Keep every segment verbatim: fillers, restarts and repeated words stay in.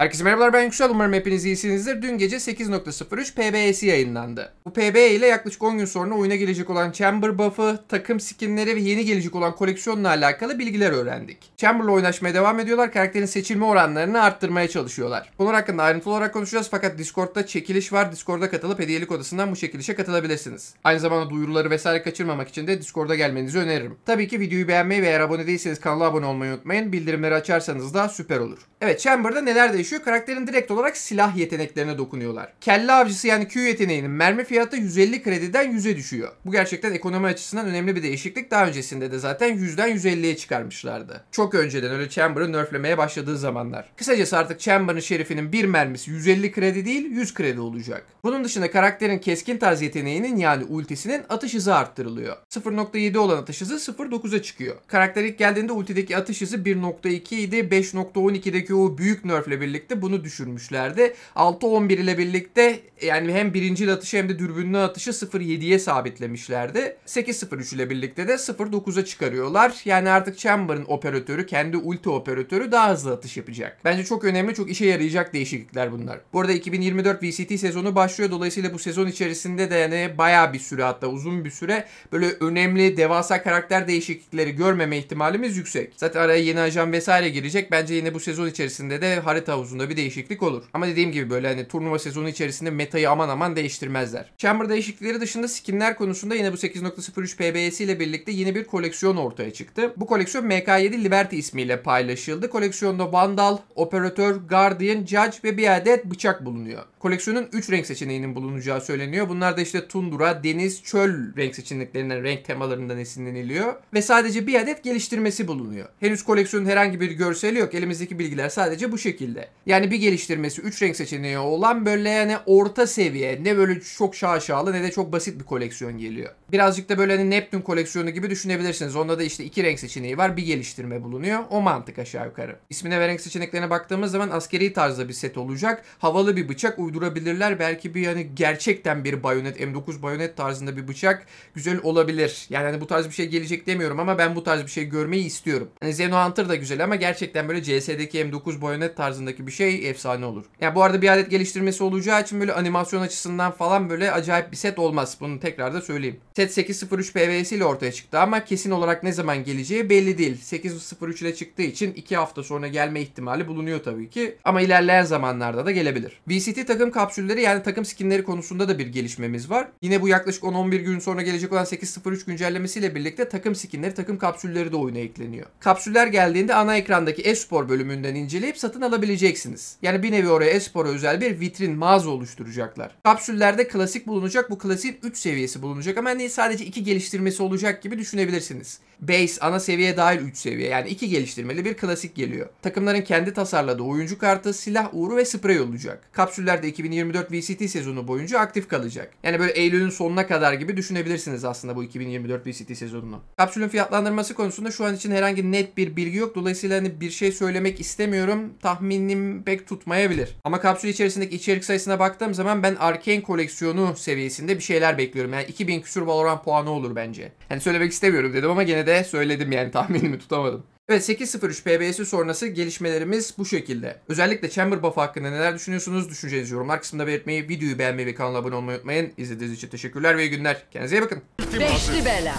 Herkese merhabalar, ben Yüksel, umarım hepiniz iyisinizdir. Dün gece sekiz nokta sıfır üç P B E'si yayınlandı. Bu P B E ile yaklaşık on gün sonra oyuna gelecek olan Chamber buff'ı, takım skinleri ve yeni gelecek olan koleksiyonla alakalı bilgiler öğrendik. Chamber'la oynaşmaya devam ediyorlar, karakterin seçilme oranlarını arttırmaya çalışıyorlar. Bunun hakkında ayrıntılı olarak konuşacağız fakat Discord'da çekiliş var. Discord'a katılıp hediyelik odasından bu çekilişe katılabilirsiniz. Aynı zamanda duyuruları vesaire kaçırmamak için de Discord'a gelmenizi öneririm. Tabii ki videoyu beğenmeyi ve eğer abone değilseniz kanala abone olmayı unutmayın. Bildirimleri açarsanız da süper olur. Evet, Chamber'da neler değişiyor? Karakterin direkt olarak silah yeteneklerine dokunuyorlar. Kelle avcısı yani Q yeteneğinin mermi fiyatı yüz elli krediden yüze düşüyor. Bu gerçekten ekonomi açısından önemli bir değişiklik. Daha öncesinde de zaten yüzden yüz elliye çıkarmışlardı. Çok önceden, öyle Chamber'ı nerflemeye başladığı zamanlar. Kısacası artık Chamber'ın şerifinin bir mermisi yüz elli kredi değil yüz kredi olacak. Bunun dışında karakterin keskin tarz yeteneğinin yani ultisinin atış hızı arttırılıyor. sıfır nokta yedi olan atış hızı sıfır nokta dokuza çıkıyor. Karakter ilk geldiğinde ultideki atış hızı bir nokta iki idi. beş nokta on ikideki o büyük nerfle birlikte bunu düşürmüşlerdi. altı on bir ile birlikte yani hem birinci atışı hem de dürbünlü atışı sıfır nokta yediye sabitlemişlerdi. sekiz nokta sıfır üç ile birlikte de sıfır nokta dokuza çıkarıyorlar. Yani artık Chamber'ın operatörü, kendi ulti operatörü daha hızlı atış yapacak. Bence çok önemli, çok işe yarayacak değişiklikler bunlar. Bu arada iki bin yirmi dört V C T sezonu başlıyor. Dolayısıyla bu sezon içerisinde de yani bayağı bir süre, hatta uzun bir süre böyle önemli, devasa karakter değişiklikleri görmeme ihtimalimiz yüksek. Zaten araya yeni ajan vesaire girecek. Bence yine bu sezon içerisinde de harita uzun bir değişiklik olur. Ama dediğim gibi böyle hani turnuva sezonu içerisinde metayı aman aman değiştirmezler. Chamber değişiklikleri dışında skinler konusunda yine bu sekiz nokta sıfır üç P B E'si ile birlikte yeni bir koleksiyon ortaya çıktı. Bu koleksiyon M K yedi Liberty ismiyle paylaşıldı. Koleksiyonda Vandal, Operatör, Guardian, Judge ve bir adet bıçak bulunuyor. Koleksiyonun üç renk seçeneğinin bulunacağı söyleniyor. Bunlar da işte Tundura, Deniz, Çöl renk seçeneklerinden, renk temalarından esinleniliyor. Ve sadece bir adet geliştirmesi bulunuyor. Henüz koleksiyonun herhangi bir görseli yok. Elimizdeki bilgiler sadece bu şekilde. Yani bir geliştirmesi, üç renk seçeneği olan böyle yani orta seviye, ne böyle çok şaşalı ne de çok basit bir koleksiyon geliyor. Birazcık da böyle hani Neptün koleksiyonu gibi düşünebilirsiniz. Onda da işte iki renk seçeneği var, bir geliştirme bulunuyor. O mantık aşağı yukarı. İsmine ve renk seçeneklerine baktığımız zaman askeri tarzda bir set olacak. Havalı bir bıçak uydurabilirler. Belki bir yani gerçekten bir bayonet, M dokuz bayonet tarzında bir bıçak güzel olabilir. Yani hani bu tarz bir şey gelecek demiyorum ama ben bu tarz bir şey görmeyi istiyorum. Hani Xenohunter da güzel ama gerçekten böyle C S'deki M dokuz bayonet tarzındaki bir şey şey efsane olur. Ya yani bu arada bir adet geliştirmesi olacağı için böyle animasyon açısından falan böyle acayip bir set olmaz. Bunu tekrar da söyleyeyim. Set sekiz nokta sıfır üç P B E'si ile ortaya çıktı ama kesin olarak ne zaman geleceği belli değil. sekiz nokta sıfır üç ile çıktığı için iki hafta sonra gelme ihtimali bulunuyor tabii ki. Ama ilerleyen zamanlarda da gelebilir. V C T takım kapsülleri yani takım skinleri konusunda da bir gelişmemiz var. Yine bu yaklaşık on on bir gün sonra gelecek olan sekiz nokta sıfır üç güncellemesiyle birlikte takım skinleri, takım kapsülleri de oyuna ekleniyor. Kapsüller geldiğinde ana ekrandaki e-spor bölümünden inceleyip satın alabileceksiniz. Yani bir nevi oraya espora özel bir vitrin mağaza oluşturacaklar. Kapsüllerde klasik bulunacak. Bu klasiğin üç seviyesi bulunacak ama hani sadece iki geliştirmesi olacak gibi düşünebilirsiniz. Base, ana seviye dahil üç seviye. Yani iki geliştirmeli bir klasik geliyor. Takımların kendi tasarladığı oyuncu kartı, silah uğru ve sprey olacak. Kapsüllerde iki bin yirmi dört V C T sezonu boyunca aktif kalacak. Yani böyle Eylül'ün sonuna kadar gibi düşünebilirsiniz aslında bu iki bin yirmi dört V C T sezonunu. Kapsülün fiyatlandırması konusunda şu an için herhangi net bir bilgi yok. Dolayısıyla hani bir şey söylemek istemiyorum. Tahminim pek tutmayabilir. Ama kapsül içerisindeki içerik sayısına baktığım zaman ben Arcane koleksiyonu seviyesinde bir şeyler bekliyorum. Yani iki bin küsur Valorant puanı olur bence. Yani söylemek istemiyorum dedim ama gene de söyledim, yani tahminimi tutamadım. Evet, sekiz nokta sıfır üç P B E'si sonrası gelişmelerimiz bu şekilde. Özellikle Chamber buff hakkında neler düşünüyorsunuz? Düşüncenizi yorumlar kısmında belirtmeyi, videoyu beğenmeyi ve kanala abone olmayı unutmayın. İzlediğiniz için teşekkürler ve iyi günler. Kendinize iyi bakın. Beşli bela.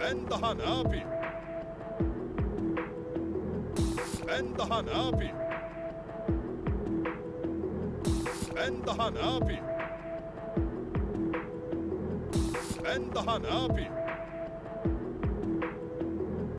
Ben daha ne yapayım? Ben daha ne yapayım? Ben daha ne yapayım? Ben daha ne yapayım?